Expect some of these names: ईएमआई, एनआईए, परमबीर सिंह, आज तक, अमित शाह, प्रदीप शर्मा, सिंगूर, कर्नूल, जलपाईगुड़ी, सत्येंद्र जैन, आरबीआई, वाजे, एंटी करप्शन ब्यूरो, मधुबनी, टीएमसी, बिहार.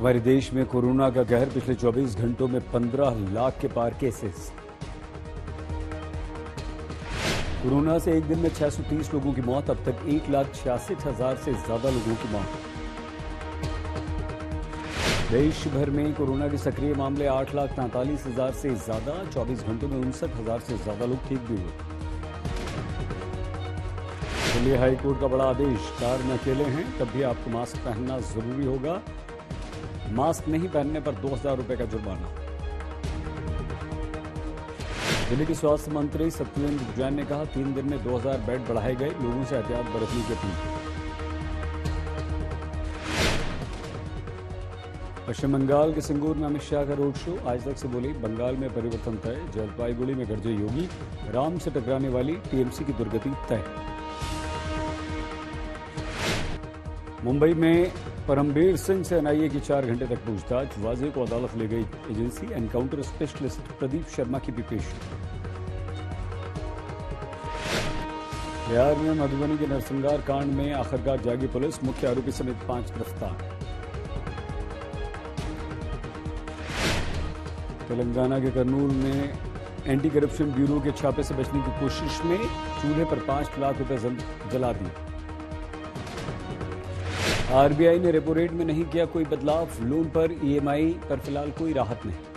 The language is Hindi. हमारे देश में कोरोना का कहर, पिछले 24 घंटों में 15 लाख के पार केसेस। कोरोना से एक दिन में 630 लोगों की मौत, अब तक 1,66,000 से ज्यादा लोगों की मौत। देश भर में कोरोना के सक्रिय मामले 8,43,000 से ज्यादा, 24 घंटों में 59,000 से ज्यादा लोग ठीक भी हुए। दिल्ली हाईकोर्ट का बड़ा आदेश, कार में अकेले हैं तब भी आपको मास्क पहनना जरूरी होगा, मास्क नहीं पहनने पर 2,000 रुपए का जुर्माना। दिल्ली के स्वास्थ्य मंत्री सत्येंद्र जैन ने कहा, 3 दिन में 2,000 बेड बढ़ाए गए, लोगों से एहतियात बरतने की अपील। पश्चिम बंगाल के सिंगूर में अमित शाह का रोड शो, आज तक से बोले बंगाल में परिवर्तन तय, जलपाईगुड़ी में गरजे योगी, राम से टकराने वाली टीएमसी की दुर्गति तय। मुंबई में परमबीर सिंह से एनआईए की 4 घंटे तक पूछताछ, वाजे को अदालत ले गई agency, encounter specialist प्रदीप शर्मा की भी पेशी। बिहार में मधुबनी के नरसंहार कांड में आखिरकार जागी पुलिस, मुख्य आरोपी समेत 5 गिरफ्तार। तेलंगाना के कर्नूल में एंटी करप्शन ब्यूरो के छापे से बचने की कोशिश में चूल्हे पर 5 लाख रुपए जला दिए। आरबीआई ने रेपो रेट में नहीं किया कोई बदलाव, लोन पर ईएमआई पर फिलहाल कोई राहत नहीं।